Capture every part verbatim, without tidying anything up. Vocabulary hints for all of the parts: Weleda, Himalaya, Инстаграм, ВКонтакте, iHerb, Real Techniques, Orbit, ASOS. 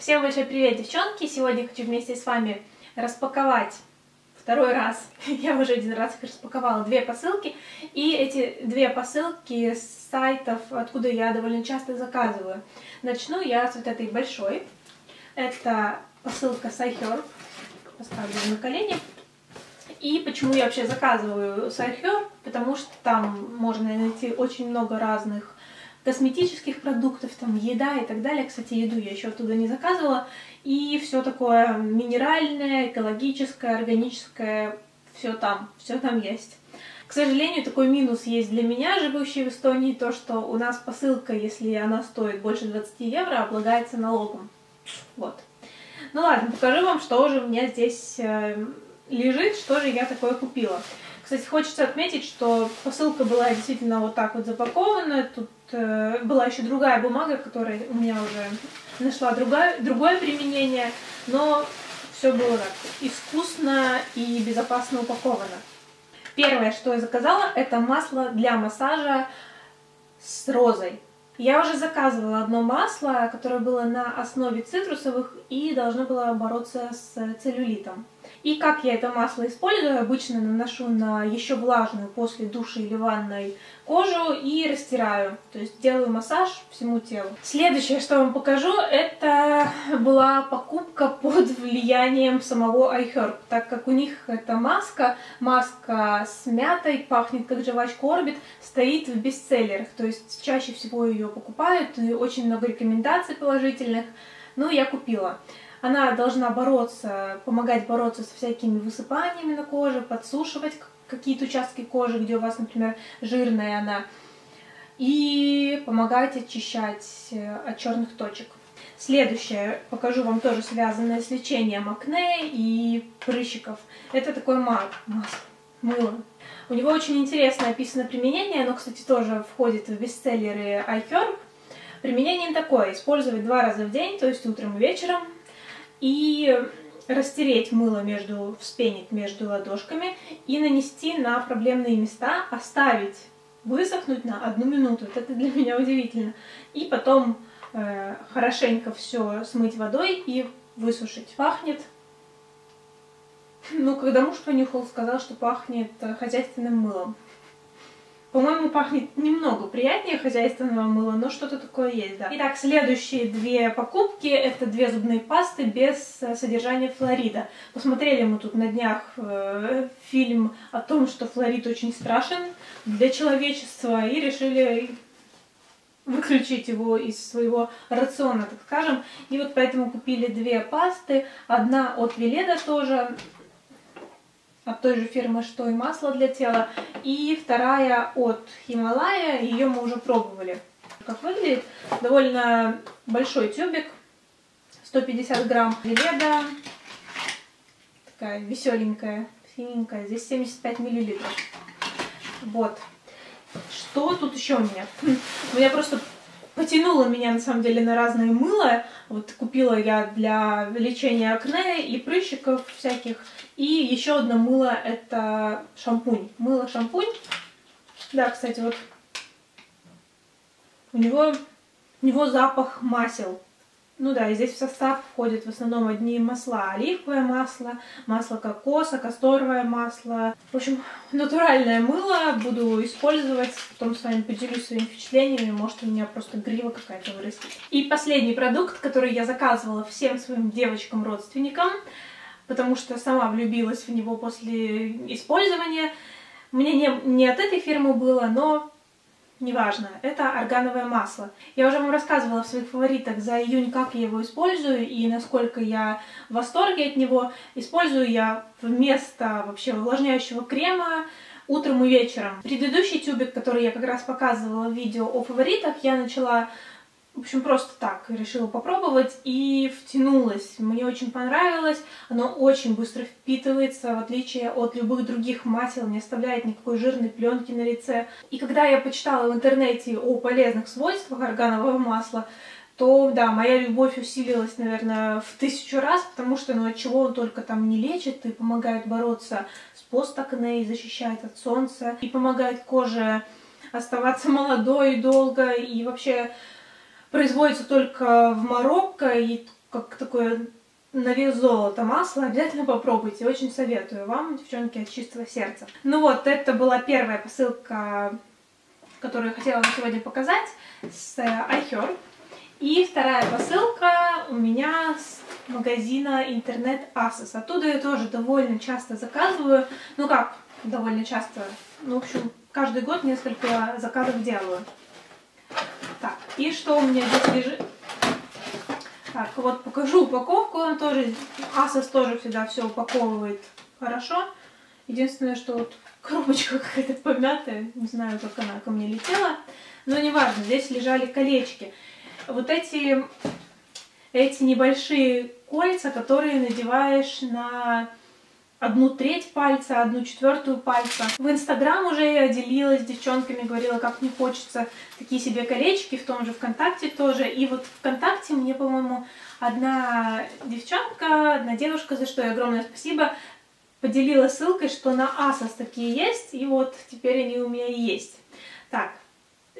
Всем большой привет, девчонки! Сегодня хочу вместе с вами распаковать второй раз. Я уже один раз их распаковала, две посылки. И эти две посылки с сайтов, откуда я довольно часто заказываю. Начну я с вот этой большой. Это посылка с iHerb. Поставлю на колени. И почему я вообще заказываю с iHerb? Потому что там можно найти очень много разных косметических продуктов, там еда и так далее. Кстати, еду я еще оттуда не заказывала. И все такое минеральное, экологическое, органическое, все там, все там есть. К сожалению, такой минус есть для меня, живущей в Эстонии, то, что у нас посылка, если она стоит больше двадцати евро, облагается налогом. Вот. Ну ладно, покажу вам, что же у меня здесь лежит, что же я такое купила. Кстати, хочется отметить, что посылка была действительно вот так вот запакована. Тут э, была еще другая бумага, которая у меня уже нашла другая, другое применение. Но все было так искусно и безопасно упаковано. Первое, что я заказала, это масло для массажа с розой. Я уже заказывала одно масло, которое было на основе цитрусовых и должно было бороться с целлюлитом. И как я это масло использую, обычно наношу на еще влажную после души или ванной кожу и растираю. То есть делаю массаж всему телу. Следующее, что вам покажу, это была покупка под влиянием самого iHerb. Так как у них эта маска, маска с мятой, пахнет как жвачка Orbit, стоит в бестселлерах. То есть чаще всего ее покупают, и очень много рекомендаций положительных. Ну, я купила. Она должна бороться, помогать бороться со всякими высыпаниями на коже, подсушивать какие-то участки кожи, где у вас, например, жирная она, и помогать очищать от черных точек. Следующее покажу вам тоже связанное с лечением акне и прыщиков. Это такой мак, маск, мыло. У него очень интересно описано применение, оно, кстати, тоже входит в бестселлеры iHerb. Применение такое: использовать два раза в день, то есть утром и вечером, и растереть мыло, между, вспенить между ладошками и нанести на проблемные места, оставить высохнуть на одну минуту. Вот это для меня удивительно. И потом э, хорошенько все смыть водой и высушить. Пахнет... Ну, когда муж понюхал, сказал, что пахнет хозяйственным мылом. По-моему, пахнет немного приятнее хозяйственного мыла, но что-то такое есть, да. Итак, следующие две покупки — это две зубные пасты без содержания флорида. Посмотрели мы тут на днях э, фильм о том, что флорид очень страшен для человечества, и решили выключить его из своего рациона, так скажем. И вот поэтому купили две пасты. Одна от Weleda тоже, от той же фирмы, что и масло для тела. И вторая от Himalaya, ее мы уже пробовали. Как выглядит? Довольно большой тюбик, сто пятьдесят грамм. Weleda, такая веселенькая, синенькая, здесь семьдесят пять миллилитров. Вот. Что тут еще у меня? У меня просто потянуло меня, на самом деле, на разные мыла. Вот купила я для лечения акне и прыщиков всяких. И еще одно мыло — это шампунь. Мыло-шампунь. Да, кстати, вот у него, у него запах масел. Ну да, и здесь в состав входят в основном одни масла. Оливковое масло, масло кокоса, касторовое масло. В общем, натуральное мыло буду использовать. Потом с вами поделюсь своими впечатлениями. Может, у меня просто грива какая-то вырастет. И последний продукт, который я заказывала всем своим девочкам-родственникам, потому что сама влюбилась в него после использования. Мне не, не от этой фирмы было, но... Неважно, это аргановое масло. Я уже вам рассказывала в своих фаворитах за июнь, как я его использую и насколько я в восторге от него. Использую я вместо вообще увлажняющего крема утром и вечером. Предыдущий тюбик, который я как раз показывала в видео о фаворитах, я начала, в общем, просто так решила попробовать и втянулась. Мне очень понравилось, оно очень быстро впитывается, в отличие от любых других масел, не оставляет никакой жирной пленки на лице. И когда я почитала в интернете о полезных свойствах арганового масла, то, да, моя любовь усилилась, наверное, в тысячу раз, потому что, ну, от чего он только там не лечит и помогает бороться с постакне, и защищает от солнца, и помогает коже оставаться молодой и долго, и вообще... Производится только в Марокко, и как такое на вес золота масло, обязательно попробуйте, очень советую вам, девчонки, от чистого сердца. Ну вот, это была первая посылка, которую я хотела вам сегодня показать, с iHerb. И вторая посылка у меня с магазина интернет асос. Оттуда я тоже довольно часто заказываю. Ну как, довольно часто. Ну, в общем, каждый год несколько заказов делаю. Так, и что у меня здесь лежит? Так, вот покажу упаковку. Он тоже, асос тоже всегда все упаковывает хорошо. Единственное, что вот коробочка какая-то помятая. Не знаю, как она ко мне летела. Но неважно, здесь лежали колечки. Вот эти, эти небольшие кольца, которые надеваешь на одну треть пальца, одну четвертую пальца. В Инстаграм уже я делилась с девчонками, говорила, как мне хочется такие себе колечки, в том же ВКонтакте тоже. И вот ВКонтакте мне, по-моему, одна девчонка, одна девушка, за что ей огромное спасибо, поделила ссылкой, что на асос такие есть, и вот теперь они у меня и есть. Так.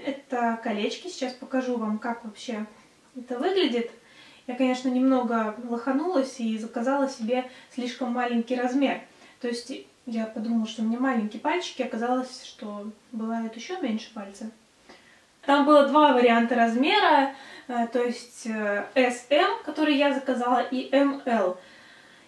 Это колечки. Сейчас покажу вам, как вообще это выглядит. Я, конечно, немного лоханулась и заказала себе слишком маленький размер. То есть я подумала, что у меня маленькие пальчики. Оказалось, что бывает еще меньше пальца. Там было два варианта размера. То есть эс эм, который я заказала, и эм эл.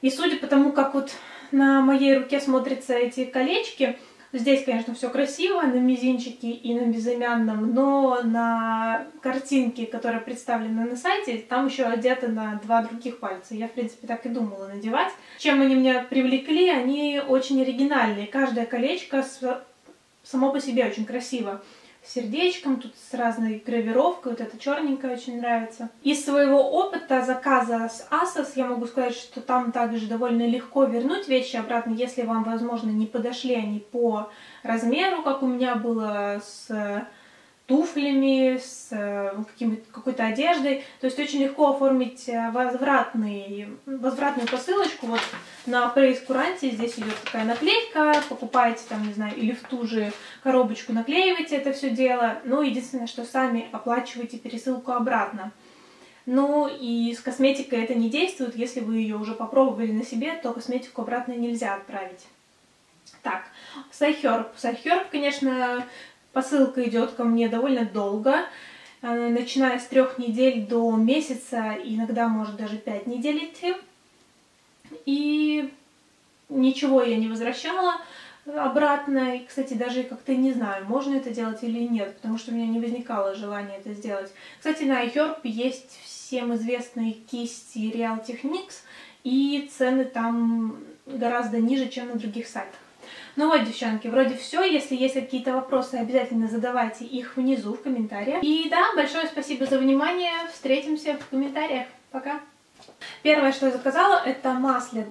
И судя по тому, как вот на моей руке смотрятся эти колечки... Здесь, конечно, все красиво, на мизинчике и на безымянном, но на картинке, которая представлена на сайте, там еще одеты на два других пальца. Я, в принципе, так и думала надевать. Чем они меня привлекли, они очень оригинальные. Каждое колечко само по себе очень красиво. С сердечком, тут с разной гравировкой, вот эта черненькая очень нравится. Из своего опыта заказа с асос я могу сказать, что там также довольно легко вернуть вещи обратно, если вам, возможно, не подошли они по размеру, как у меня было с туфлями, с какой-то одеждой. То есть очень легко оформить возвратный, возвратную посылочку. Вот на прейскуранте здесь идет такая наклейка. Покупаете там, не знаю, или в ту же коробочку наклеиваете это все дело. Ну, единственное, что сами оплачиваете пересылку обратно. Ну, и с косметикой это не действует. Если вы ее уже попробовали на себе, то косметику обратно нельзя отправить. Так, с iHerb. С iHerb, конечно... Посылка идет ко мне довольно долго, начиная с трех недель до месяца, иногда может даже пять недель идти. И ничего я не возвращала обратно. И, кстати, даже как-то не знаю, можно это делать или нет, потому что у меня не возникало желания это сделать. Кстати, на iHerb есть всем известные кисти Real Techniques, и цены там гораздо ниже, чем на других сайтах. Ну вот, девчонки, вроде все. Если есть какие-то вопросы, обязательно задавайте их внизу в комментариях. И да, большое спасибо за внимание. Встретимся в комментариях. Пока. Первое, что я заказала, это масло.